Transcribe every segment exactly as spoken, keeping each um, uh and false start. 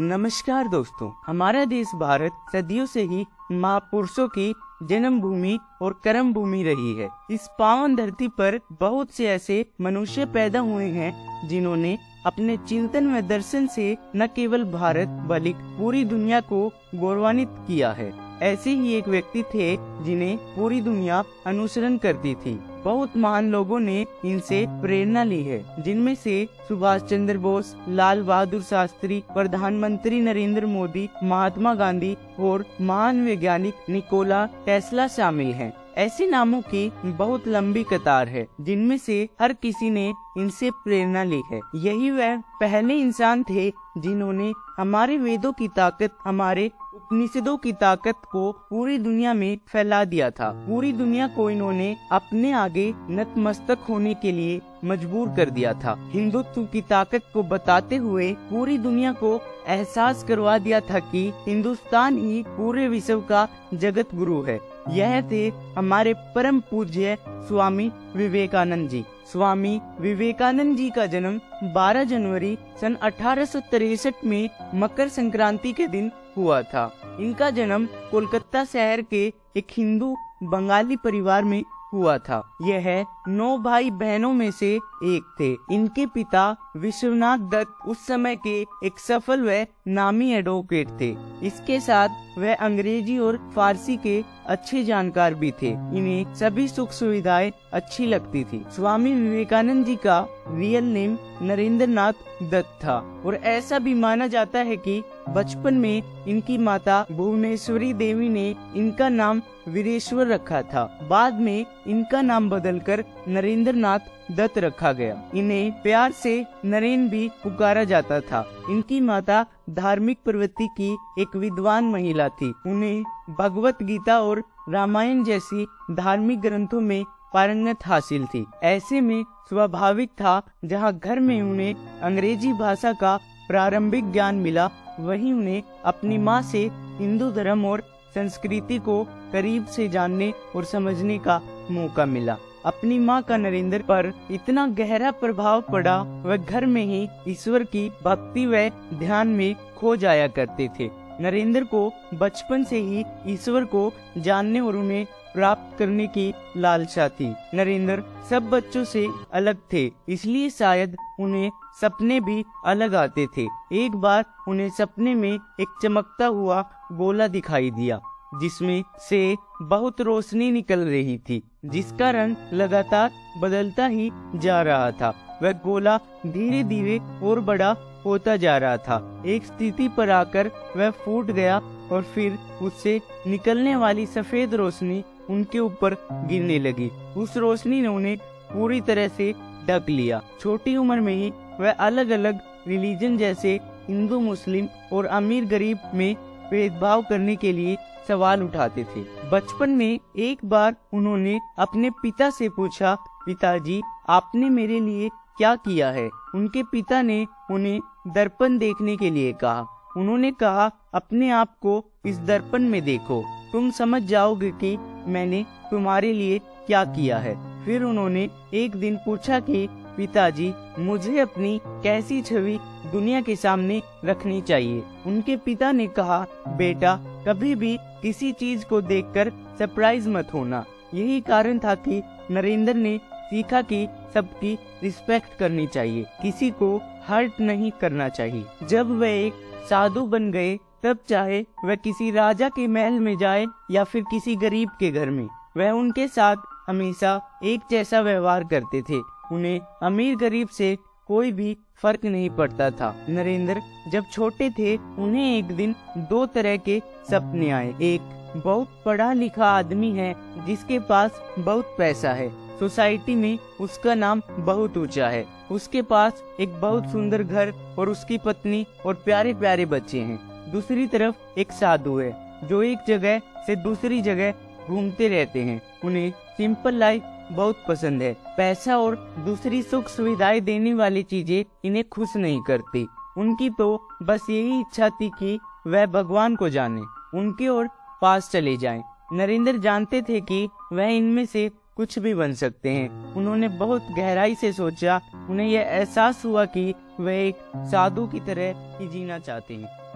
नमस्कार दोस्तों, हमारा देश भारत सदियों से ही महापुरुषों की जन्मभूमि और कर्म भूमि रही है। इस पावन धरती पर बहुत से ऐसे मनुष्य पैदा हुए हैं जिन्होंने अपने चिंतन व दर्शन से न केवल भारत बल्कि पूरी दुनिया को गौरवान्वित किया है। ऐसे ही एक व्यक्ति थे जिन्हें पूरी दुनिया अनुसरण करती थी। बहुत महान लोगों ने इनसे प्रेरणा ली है, जिनमें से सुभाष चंद्र बोस, लाल बहादुर शास्त्री, प्रधानमंत्री नरेंद्र मोदी, महात्मा गांधी और महान वैज्ञानिक निकोला टेस्ला शामिल हैं। ऐसे नामों की बहुत लंबी कतार है जिनमें से हर किसी ने इनसे प्रेरणा ली है। यही वह पहले इंसान थे जिन्होंने हमारे वेदों की ताकत, हमारे उपनिषदों की ताकत को पूरी दुनिया में फैला दिया था। पूरी दुनिया को इन्होंने अपने आगे नतमस्तक होने के लिए मजबूर कर दिया था। हिंदुत्व की ताकत को बताते हुए पूरी दुनिया को एहसास करवा दिया था कि हिंदुस्तान ही पूरे विश्व का जगत गुरु है। यह थे हमारे परम पूज्य स्वामी विवेकानंद जी। स्वामी विवेकानंद जी का जन्म बारह जनवरी सन अठारह सौ तिरसठ में मकर संक्रांति के दिन हुआ था। इनका जन्म कोलकाता शहर के एक हिंदू बंगाली परिवार में हुआ था। यह नौ भाई बहनों में से एक थे। इनके पिता विश्वनाथ दत्त उस समय के एक सफल व नामी एडवोकेट थे। इसके साथ वह अंग्रेजी और फारसी के अच्छे जानकार भी थे। इन्हें सभी सुख सुविधाएं अच्छी लगती थी। स्वामी विवेकानंद जी का रियल नेम नरेंद्रनाथ दत्त था और ऐसा भी माना जाता है कि बचपन में इनकी माता भुवनेश्वरी देवी ने इनका नाम वीरेश्वर रखा था। बाद में इनका नाम बदलकर नरेंद्रनाथ दत्त रखा गया। इन्हें प्यार से नरेंद्र भी पुकारा जाता था। इनकी माता धार्मिक प्रवृत्ति की एक विद्वान महिला थी। उन्हें भगवत गीता और रामायण जैसी धार्मिक ग्रंथों में पारंगत हासिल थी। ऐसे में स्वाभाविक था जहां घर में उन्हें अंग्रेजी भाषा का प्रारंभिक ज्ञान मिला, वहीं उन्हें अपनी माँ से हिंदू धर्म और संस्कृति को करीब से जानने और समझने का मौका मिला। अपनी माँ का नरेंद्र पर इतना गहरा प्रभाव पड़ा, वह घर में ही ईश्वर की भक्ति व ध्यान में खो जाया करते थे। नरेंद्र को बचपन से ही ईश्वर को जानने और उन्हें प्राप्त करने की लालसा थी। नरेंद्र सब बच्चों से अलग थे, इसलिए शायद उन्हें सपने भी अलग आते थे। एक बार उन्हें सपने में एक चमकता हुआ गोला दिखाई दिया जिसमें से बहुत रोशनी निकल रही थी, जिसका रंग लगातार बदलता ही जा रहा था। वह गोला धीरे धीरे और बड़ा होता जा रहा था। एक स्थिति पर आकर वह फूट गया और फिर उससे निकलने वाली सफेद रोशनी उनके ऊपर गिरने लगी। उस रोशनी ने उन्हें पूरी तरह से ढक लिया। छोटी उम्र में ही वह अलग अलग रिलीजन जैसे हिंदू, मुस्लिम और अमीर गरीब में भेदभाव करने के लिए सवाल उठाते थे। बचपन में एक बार उन्होंने अपने पिता से पूछा, पिताजी आपने मेरे लिए क्या किया है? उनके पिता ने उन्हें दर्पण देखने के लिए कहा। उन्होंने कहा, अपने आप को इस दर्पण में देखो, तुम समझ जाओगे कि मैंने तुम्हारे लिए क्या किया है। फिर उन्होंने एक दिन पूछा कि पिताजी मुझे अपनी कैसी छवि दुनिया के सामने रखनी चाहिए? उनके पिता ने कहा, बेटा कभी भी किसी चीज को देखकर सरप्राइज मत होना। यही कारण था कि नरेंद्र ने सीखा कि सबकी रिस्पेक्ट करनी चाहिए, किसी को हर्ट नहीं करना चाहिए। जब वह एक साधु बन गए तब चाहे वह किसी राजा के महल में जाए या फिर किसी गरीब के घर में, वह उनके साथ हमेशा एक जैसा व्यवहार करते थे। उन्हें अमीर गरीब से कोई भी फर्क नहीं पड़ता था। नरेंद्र जब छोटे थे उन्हें एक दिन दो तरह के सपने आए। एक बहुत पढ़ा लिखा आदमी है जिसके पास बहुत पैसा है, सोसाइटी में उसका नाम बहुत ऊंचा है, उसके पास एक बहुत सुंदर घर और उसकी पत्नी और प्यारे प्यारे बच्चे हैं। दूसरी तरफ एक साधु है जो एक जगह से दूसरी जगह घूमते रहते हैं। उन्हें सिंपल लाइफ बहुत पसंद है। पैसा और दूसरी सुख सुविधाएं देने वाली चीजें इन्हें खुश नहीं करती। उनकी तो बस यही इच्छा थी कि वह भगवान को जाने, उनके और पास चले जाएं। नरेंद्र जानते थे कि वह इनमें से कुछ भी बन सकते हैं। उन्होंने बहुत गहराई से सोचा। उन्हें यह एहसास हुआ कि वह एक साधु की तरह ही जीना चाहते हैं।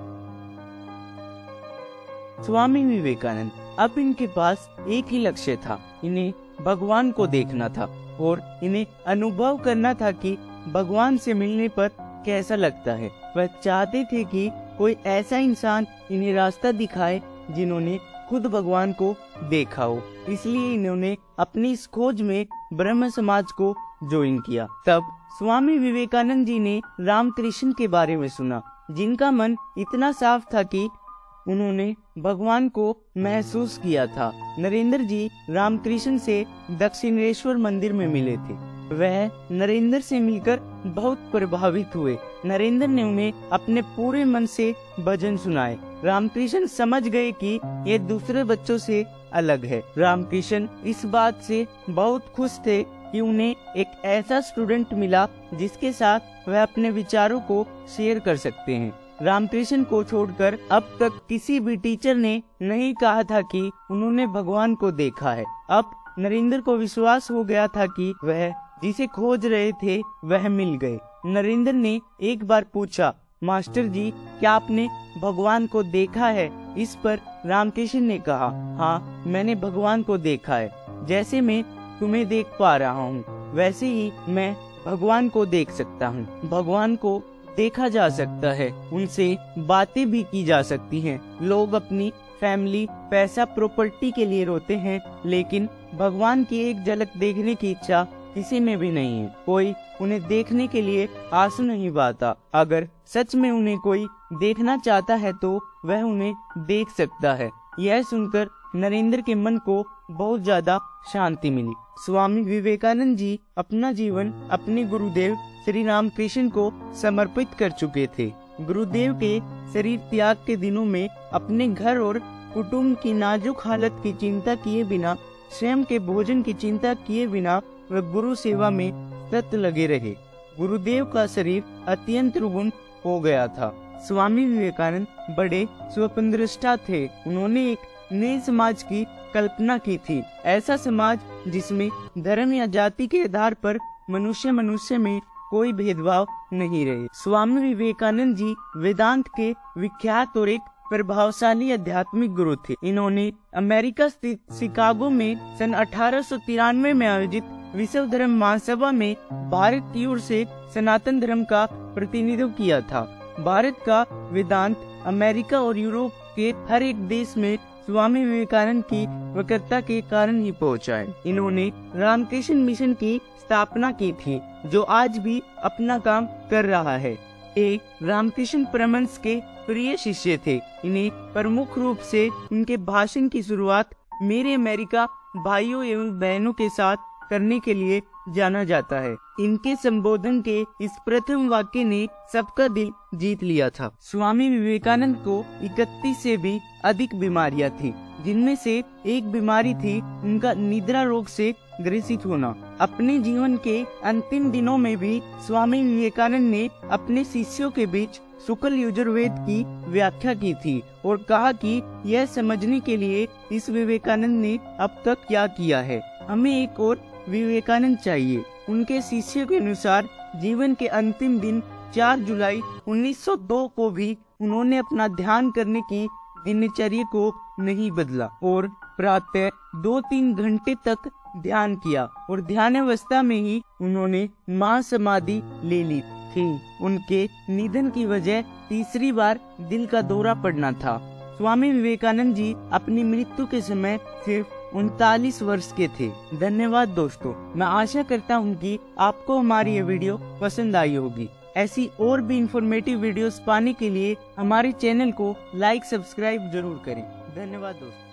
स्वामी विवेकानंद। अब इनके पास एक ही लक्ष्य था, इन्हें भगवान को देखना था और इन्हें अनुभव करना था कि भगवान से मिलने पर कैसा लगता है। वह चाहते थे कि कोई ऐसा इंसान इन्हें रास्ता दिखाए जिन्होंने खुद भगवान को देखा हो। इसलिए इन्होंने अपनी इस खोज में ब्रह्म समाज को ज्वाइन किया। तब स्वामी विवेकानंद जी ने रामकृष्ण के बारे में सुना, जिनका मन इतना साफ था कि उन्होंने भगवान को महसूस किया था। नरेंद्र जी रामकृष्ण से दक्षिणेश्वर मंदिर में मिले थे। वह नरेंद्र से मिलकर बहुत प्रभावित हुए। नरेंद्र ने उन्हें अपने पूरे मन से भजन सुनाए। रामकृष्ण समझ गए कि ये दूसरे बच्चों से अलग है। रामकृष्ण इस बात से बहुत खुश थे कि उन्हें एक ऐसा स्टूडेंट मिला जिसके साथ वह अपने विचारों को शेयर कर सकते हैं। रामकृष्ण को छोड़कर अब तक किसी भी टीचर ने नहीं कहा था कि उन्होंने भगवान को देखा है। अब नरेंद्र को विश्वास हो गया था कि वह जिसे खोज रहे थे वह मिल गए। नरेंद्र ने एक बार पूछा, मास्टर जी क्या आपने भगवान को देखा है? इस पर रामकृष्ण ने कहा, हाँ मैंने भगवान को देखा है। जैसे मैं तुम्हें देख पा रहा हूँ वैसे ही मैं भगवान को देख सकता हूँ। भगवान को देखा जा सकता है, उनसे बातें भी की जा सकती हैं। लोग अपनी फैमिली, पैसा, प्रॉपर्टी के लिए रोते हैं, लेकिन भगवान की एक झलक देखने की इच्छा किसी में भी नहीं है। कोई उन्हें देखने के लिए आंसू नहीं बहाता। अगर सच में उन्हें कोई देखना चाहता है तो वह उन्हें देख सकता है। यह सुनकर नरेंद्र के मन को बहुत ज्यादा शांति मिली। स्वामी विवेकानंद जी अपना जीवन अपने गुरुदेव श्री रामकृष्ण को समर्पित कर चुके थे। गुरुदेव के शरीर त्याग के दिनों में अपने घर और कुटुंब की नाजुक हालत की चिंता किए बिना, स्वयं के भोजन की चिंता किए बिना वे गुरु सेवा में तत्पर लगे रहे। गुरुदेव का शरीर अत्यंत रुग्ण हो गया था। स्वामी विवेकानंद बड़े स्वप्नदृष्टा थे। उन्होंने एक नए समाज की कल्पना की थी, ऐसा समाज जिसमें धर्म या जाति के आधार पर मनुष्य मनुष्य में कोई भेदभाव नहीं रहे। स्वामी विवेकानंद जी वेदांत के विख्यात और एक प्रभावशाली आध्यात्मिक गुरु थे। इन्होंने अमेरिका स्थित शिकागो में सन अठारह सौ तिरानवे में आयोजित विश्व धर्म महासभा में भारत की ओर से सनातन धर्म का प्रतिनिधित्व किया था। भारत का वेदांत अमेरिका और यूरोप के हर एक देश में स्वामी विवेकानंद की वक्रता के कारण ही पहुँचा है। इन्होंने रामकृष्ण मिशन की स्थापना की थी, जो आज भी अपना काम कर रहा है। एक रामकृष्ण परमहंस के प्रिय शिष्य थे। इन्हें प्रमुख रूप से उनके भाषण की शुरुआत मेरे अमेरिका भाइयों एवं बहनों के साथ करने के लिए जाना जाता है। इनके संबोधन के इस प्रथम वाक्य ने सबका दिल जीत लिया था। स्वामी विवेकानंद को इकतीस से भी अधिक बीमारियां थी, जिनमें से एक बीमारी थी उनका निद्रा रोग से ग्रसित होना। अपने जीवन के अंतिम दिनों में भी स्वामी विवेकानंद ने अपने शिष्यों के बीच शुक्ल यजुर्वेद की व्याख्या की थी और कहा कि यह समझने के लिए इस विवेकानंद ने अब तक क्या किया है, हमें एक और विवेकानंद चाहिए। उनके शिष्यों के अनुसार जीवन के अंतिम दिन चार जुलाई उन्नीस सौ दो को भी उन्होंने अपना ध्यान करने की दिनचर्या को नहीं बदला और प्रातः दो तीन घंटे तक ध्यान किया और ध्यानावस्था में ही उन्होंने महासमाधि ले ली थी। उनके निधन की वजह तीसरी बार दिल का दौरा पड़ना था। स्वामी विवेकानंद जी अपनी मृत्यु के समय सिर्फ उनतालीस वर्ष के थे। धन्यवाद दोस्तों, मैं आशा करता हूँ कि आपको हमारी ये वीडियो पसंद आई होगी। ऐसी और भी इंफॉर्मेटिव वीडियोस पाने के लिए हमारे चैनल को लाइक सब्सक्राइब जरूर करें। धन्यवाद दोस्तों।